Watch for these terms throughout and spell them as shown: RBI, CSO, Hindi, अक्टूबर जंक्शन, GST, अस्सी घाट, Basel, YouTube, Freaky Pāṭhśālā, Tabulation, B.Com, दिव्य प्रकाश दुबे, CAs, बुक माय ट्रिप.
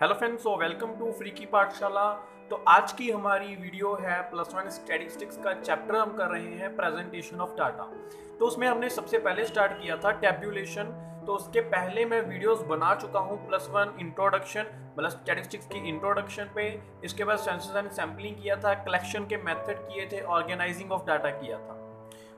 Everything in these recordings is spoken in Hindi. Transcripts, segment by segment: Hello friends, so welcome to freaky Pathshala. तो आज की हमारी वीडियो है +1 स्टैटिस्टिक्स का। चैप्टर हम कर रहे हैं प्रेजेंटेशन ऑफ डाटा। तो उसमें हमने सबसे पहले स्टार्ट किया था टैब्यूलेशन। तो उसके पहले मैं वीडियोस बना चुका हूँ +1 इंट्रोडक्शन, मतलब स्टैटिस्टिक्स की इंट्रोडक्शन पे। इसके बाद सेंसस एंड सैम्पलिंग किया था, कलेक्शन के मेथड किए थे, ऑर्गेनाइजिंग ऑफ डाटा किया था।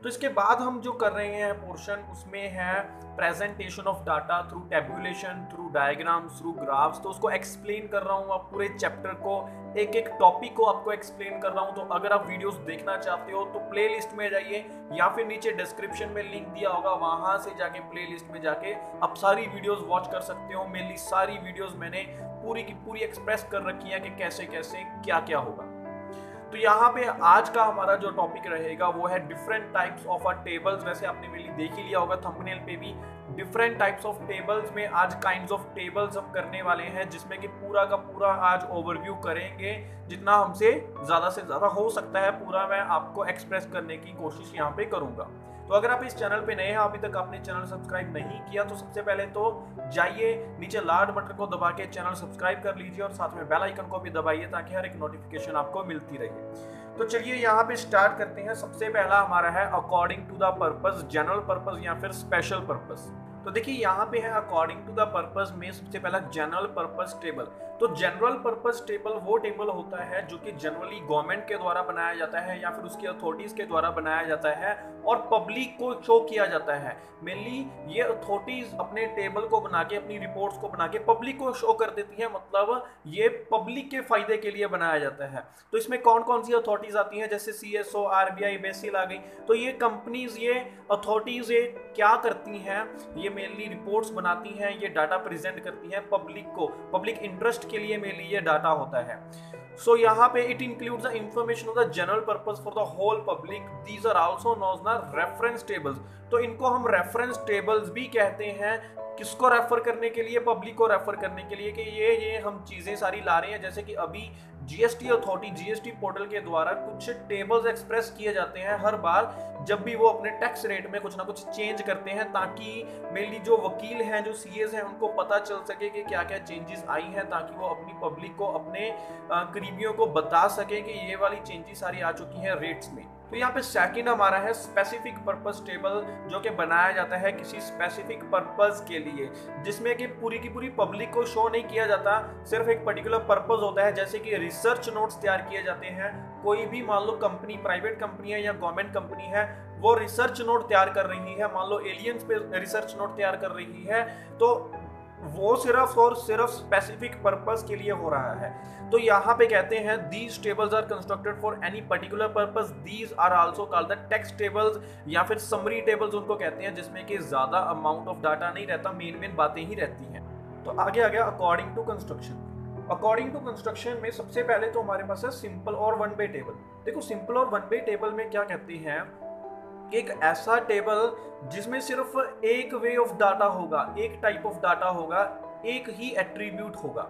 तो इसके बाद हम जो कर रहे हैं पोर्शन, उसमें है presentation of data through tabulation, through diagrams, through graphs. तो उसको एक्सप्लेन कर रहा हूँ, आप पूरे चैप्टर को, एक एक टॉपिक को आपको एक्सप्लेन कर रहा हूँ। तो अगर आप वीडियोस देखना चाहते हो तो प्लेलिस्ट में जाइए, या फिर नीचे डिस्क्रिप्शन में लिंक दिया होगा, वहाँ से जाके प्लेलिस्ट में जाके आप सारी वीडियोस वॉच कर सकते हो। मेरी सारी वीडियोस मैंने पूरी की पूरी एक्सप्रेस कर रखी है कि कैसे कैसे क्या क्या होगा। तो यहाँ पे आज का हमारा जो टॉपिक रहेगा वो है different types of are tables. वैसे आपने मेनली देख ही लिया होगा थंबनेल पे भी, डिफरेंट टाइप्स ऑफ टेबल्स में आज काइंड्स ऑफ टेबल्स हम करने वाले हैं, जिसमें कि पूरा का पूरा आज ओवरव्यू करेंगे। जितना हमसे ज़्यादा से ज़्यादा हो सकता है पूरा मैं आपको एक्सप्रेस करने की कोशिश यहाँ पे करूँगा। तो अगर आप इस चैनल पे नए हैं, अभी तक आपने चैनल सब्सक्राइब नहीं किया, तो सबसे पहले तो जाइए नीचे लाल बटन को दबा के चैनल सब्सक्राइब कर लीजिए, और साथ में बेल आइकन को भी दबाइए ताकि हर एक नोटिफिकेशन आपको मिलती रहे। तो चलिए यहाँ पे स्टार्ट करते हैं। सबसे पहला हमारा है according to the purpose, general purpose या फिर स्पेशल पर्पस। तो देखिए यहाँ पे है अकॉर्डिंग टू द पर्पस में सबसे पहला जनरल पर्पस टेबल। तो जनरल पर्पस टेबल वो टेबल होता है जो कि जनरली गवर्नमेंट के द्वारा बनाया जाता है या फिर उसकी अथॉरिटीज़ के द्वारा बनाया जाता है और पब्लिक को शो किया जाता है। मेनली ये अथॉरिटीज़ अपने टेबल को बना के, अपनी रिपोर्ट्स को बना के पब्लिक को शो कर देती है, मतलब ये पब्लिक के फायदे के लिए बनाया जाता है। तो इसमें कौन कौन सी अथॉरिटीज़ आती हैं, जैसे CSO, RBI, बेसिल आ गई। तो ये कंपनीज, ये अथॉरिटीज़ ये क्या करती हैं, ये मेनली रिपोर्ट्स बनाती हैं, ये डाटा प्रेजेंट करती हैं पब्लिक को, पब्लिक इंटरेस्ट के लिए मेनली ये डाटा होता है। सो यहाँ पे it includes the information of the general purpose for the whole public. These are also known as reference tables. तो इनको हम रेफरेंस टेबल्स भी कहते हैं। किसको रेफर करने के लिए? पब्लिक को रेफर करने के लिए कि ये हम चीज़ें सारी ला रहे हैं। जैसे कि अभी GST अथॉरिटी, GST पोर्टल के द्वारा कुछ टेबल्स एक्सप्रेस किए जाते हैं हर बार, जब भी वो अपने टैक्स रेट में कुछ ना कुछ चेंज करते हैं, ताकि मेनली जो वकील हैं, जो CAs हैं, उनको पता चल सके कि क्या क्या चेंजेस आई हैं, ताकि वो अपनी पब्लिक को, अपने करीबियों को बता सके कि ये वाली चेंजेस सारी आ चुकी हैं रेट्स में। तो यहाँ पे सेकंड हमारा है स्पेसिफिक पर्पस टेबल, जो कि बनाया जाता है किसी स्पेसिफिक पर्पस के लिए, जिसमें कि पूरी की पूरी पब्लिक को शो नहीं किया जाता, सिर्फ एक पर्टिकुलर पर्पस होता है। जैसे कि रिसर्च नोट्स तैयार किए जाते हैं, कोई भी मान लो कंपनी, प्राइवेट कंपनी है या गवर्नमेंट कंपनी है, वो रिसर्च नोट तैयार कर रही है, मान लो एलियंस पे रिसर्च नोट तैयार कर रही है, तो वो सिर्फ और सिर्फ स्पेसिफिक पर्पस के लिए हो रहा है। तो यहाँ पे कहते हैं these tables are constructed for any particular purpose, these are also called the text tables या फिर समरी टेबल्स उनको कहते हैं, जिसमें कि ज़्यादा अमाउंट ऑफ डाटा नहीं रहता, मेन मेन बातें ही रहती हैं। तो आगे आ गया according to construction. According to construction में सबसे पहले तो हमारे पास है सिंपल और वन वे टेबल। देखो, सिंपल और वन वे टेबल में क्या कहते हैं, एक ऐसा टेबल जिसमें सिर्फ एक वे ऑफ डाटा होगा, एक टाइप ऑफ डाटा होगा, एक ही एट्रीब्यूट होगा,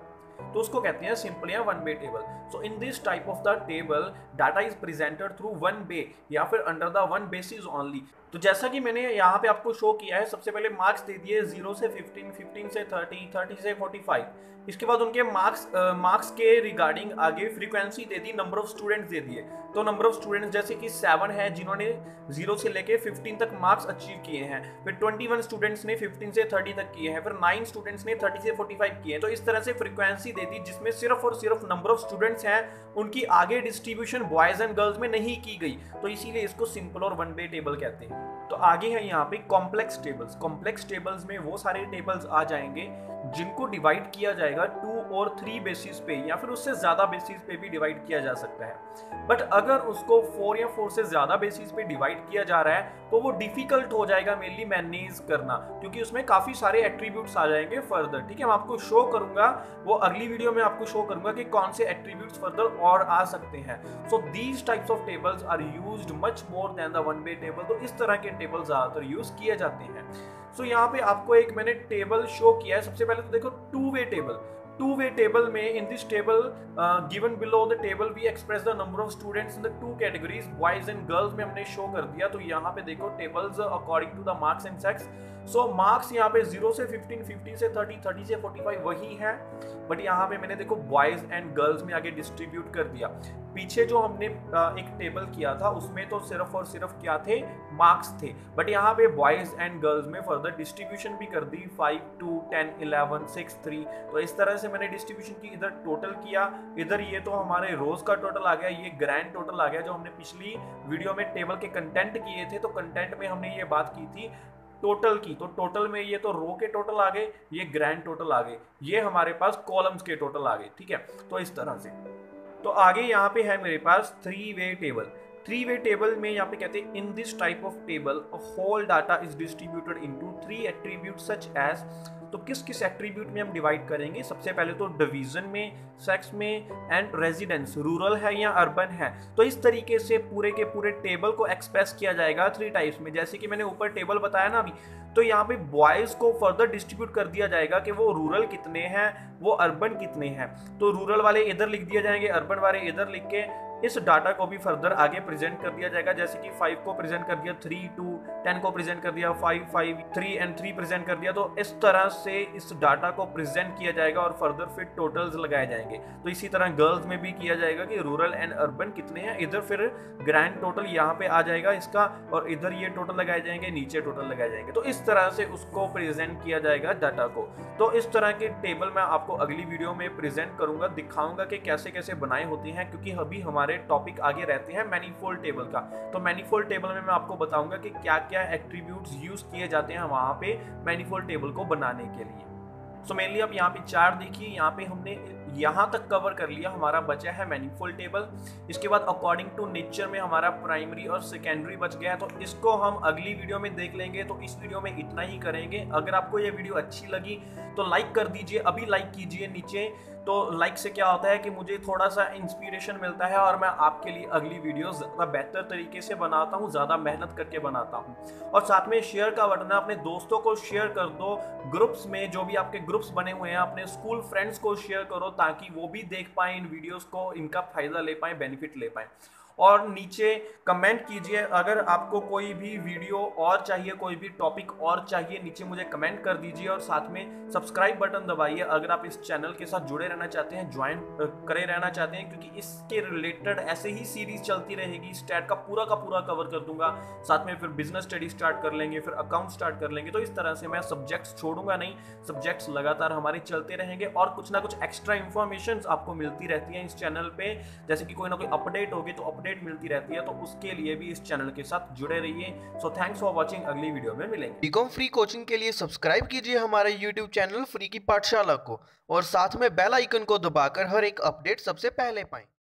तो उसको कहते हैं सिंपल या one way table. So in this type of the table data is presented through one way या फिर under the one basis only. तो जैसा कि मैंने यहाँ पे आपको शो किया है, सबसे पहले मार्क्स दे दिए 0 से 15, 15 से 30, 30 से 45। इसके बाद उनके मार्क्स के रिगार्डिंग आगे फ्रीक्वेंसी दे दी, नंबर ऑफ स्टूडेंट्स दे दिए। तो नंबर ऑफ स्टूडेंट्स जैसे कि 7 है जिन्होंने 0 से लेके 15 तक मार्क्स अचीव किए हैं, फिर 21 स्टूडेंट्स ने 15 से 30 तक किए हैं, फिर 9 स्टूडेंट्स ने 30 से 45 किए हैं। तो इस तरह से फ्रीक्वेंसी दे दी, जिसमें सिर्फ और सिर्फ नंबर ऑफ स्टूडेंट्स हैं, उनकी आगे डिस्ट्रीब्यूशन बॉयज़ एंड गर्ल्स में नहीं की गई। तो इसीलिए इसको सिंपल और वन वे टेबल कहते हैं। तो आगे है यहाँ पे कॉम्प्लेक्स टेबल्स। कॉम्प्लेक्स टेबल्स में वो सारे टेबल्स आ जाएंगे जिनको डिवाइड किया जाएगा 2 और 3 बेसिस पे, या फिर उससे ज़्यादा बेसिस पे भी डिवाइड किया जा सकता है। बट अगर उसको 4 या 4 से ज़्यादा बेसिस पे डिवाइड किया जा रहा है तो वो डिफ़िकल्ट हो जाएगा मेनली मैनेज करना, क्योंकि उसमें काफ़ी सारे एट्रीब्यूट्स आ जाएंगे फर्दर। ठीक है, मैं आपको शो करूँगा, वो अगली वीडियो में आपको शो करूँगा कि कौन से एट्रीब्यूट्स फर्दर और आ सकते हैं। So these types of tables are used much more than the one way table. तो इस तरह के टेबल ज़्यादातर यूज़ किए जाते हैं। सो यहाँ पे आपको एक मैंने टेबल शो किया है। सबसे पहले तो देखो two way table. two-way table में, in this table given below the table we express the number of students in the two categories boys and girls में हमने show कर दिया। तो यहाँ पे देखो tables according to the marks and sex। So marks यहाँ पे 0 से 15, 50 से 30, 30 से 45 वही है, but यहाँ पे मैंने देखो boys and girls में आगे distribute कर दिया। पीछे जो हमने एक टेबल किया था उसमें तो सिर्फ और सिर्फ क्या थे, मार्क्स थे, बट यहाँ पे बॉयज एंड गर्ल्स में फर्दर डिस्ट्रीब्यूशन भी कर दी 5, 2, 10, 11, 6, 3। तो इस तरह से मैंने डिस्ट्रीब्यूशन की, इधर टोटल किया, इधर ये तो हमारे रोज का टोटल आ गया, ये ग्रैंड टोटल आ गया जो हमने पिछली वीडियो में टेबल के कंटेंट किए थे। तो कंटेंट में हमने ये बात की थी टोटल की, तो टोटल में ये तो रो के टोटल आ गए, ये ग्रैंड टोटल आ गए, ये हमारे पास कॉलम्स के टोटल आ गए, ठीक है। तो इस तरह से तो आगे यहाँ पे है मेरे पास थ्री वे टेबल में यहाँ पे कहते हैं in this type of table whole data is distributed into 3 attribute such as. तो किस किस एट्रीब्यूट में हम डिवाइड करेंगे? सबसे पहले तो डिवीजन में, सेक्स में एंड रेजिडेंस, रूरल है या अर्बन है। तो इस तरीके से पूरे के पूरे टेबल को एक्सप्रेस किया जाएगा 3 टाइप्स में। जैसे कि मैंने ऊपर टेबल बताया ना अभी, तो यहाँ पे बॉयज़ को फर्दर डिस्ट्रीब्यूट कर दिया जाएगा कि वो रूरल कितने हैं, वो अर्बन कितने हैं। तो रूरल वाले इधर लिख दिए जाएंगे, अर्बन वाले इधर लिख के इस डाटा को भी फर्दर आगे प्रेजेंट कर दिया जाएगा। जैसे कि 5 को प्रेजेंट कर दिया 3, 2, 10 को प्रेजेंट कर दिया 5, 5, 3 एंड 3 प्रेजेंट कर दिया। तो इस तरह से इस डाटा को प्रेजेंट किया जाएगा और फर्दर फिर टोटल्स लगाए जाएंगे। तो इसी तरह गर्ल्स में भी किया जाएगा कि रूरल एंड अर्बन कितने हैं, इधर फिर ग्रैंड टोटल यहाँ पे आ जाएगा इसका, और इधर ये टोटल लगाए जाएंगे, नीचे टोटल लगाए जाएंगे। तो इस तरह से उसको प्रेजेंट किया जाएगा डाटा को। तो इस तरह के टेबल मैं आपको अगली वीडियो में प्रेजेंट करूँगा, दिखाऊँगा कि कैसे कैसे बनाए होते हैं, क्योंकि अभी हमारे टॉपिक आगे रहते हैं मैनिफोल्ड टेबल का। तो मैनिफोल्ड टेबल में मैं आपको बताऊंगा कि क्या-क्या एट्रीब्यूट्स यूज किए जाते हैं वहां पे मैनिफोल्ड टेबल को बनाने के लिए। सो मेनली अब यहाँ पे 4 देखिए, यहाँ पे हमने यहाँ तक कवर कर लिया, हमारा बचा है मैनिफोल्ड टेबल। इसके बाद अकॉर्डिंग टू नेचर में हमारा प्राइमरी और सेकेंडरी बच गया है, तो इसको हम अगली वीडियो में देख लेंगे। तो इस वीडियो में इतना ही करेंगे। अगर आपको ये वीडियो अच्छी लगी तो लाइक कर दीजिए, अभी लाइक कीजिए नीचे। तो लाइक से क्या होता है कि मुझे थोड़ा सा इंस्पिरेशन मिलता है और मैं आपके लिए अगली वीडियो ज़्यादा बेहतर तरीके से बनाता हूँ, ज़्यादा मेहनत करके बनाता हूँ। और साथ में शेयर का बटन है, अपने दोस्तों को शेयर कर दो, ग्रुप्स में जो भी आपके ग्रुप्स बने हुए हैं अपने स्कूल फ्रेंड्स को शेयर करो, ताकि वो भी देख पाएँ इन वीडियोज़ को, इनका फ़ायदा ले पाएँ, बेनिफिट ले पाएँ। और नीचे कमेंट कीजिए अगर आपको कोई भी वीडियो और चाहिए, कोई भी टॉपिक और चाहिए, नीचे मुझे कमेंट कर दीजिए। और साथ में सब्सक्राइब बटन दबाइए अगर आप इस चैनल के साथ जुड़े रहना चाहते हैं, ज्वाइन करे रहना चाहते हैं, क्योंकि इसके रिलेटेड ऐसे ही सीरीज चलती रहेगी। स्टैट का पूरा कवर कर दूंगा, साथ में फिर बिजनेस स्टडी स्टार्ट कर लेंगे, फिर अकाउंट स्टार्ट कर लेंगे। तो इस तरह से मैं सब्जेक्ट्स छोड़ूंगा नहीं, सब्जेक्ट्स लगातार हमारे चलते रहेंगे और कुछ ना कुछ एक्स्ट्रा इंफॉर्मेशन आपको मिलती रहती है इस चैनल पर। जैसे कि कोई ना कोई अपडेट होगी तो अपडेट मिलती रहती है, तो उसके लिए भी इस चैनल के साथ जुड़े रहिए। सो थैंक्स फॉर वाचिंग, अगली वीडियो में मिलेंगे। B.Com फ्री कोचिंग के लिए सब्सक्राइब कीजिए हमारे YouTube चैनल फ्रीकी पाठशाला को, और साथ में बेल आइकन को दबाकर हर एक अपडेट सबसे पहले पाएं।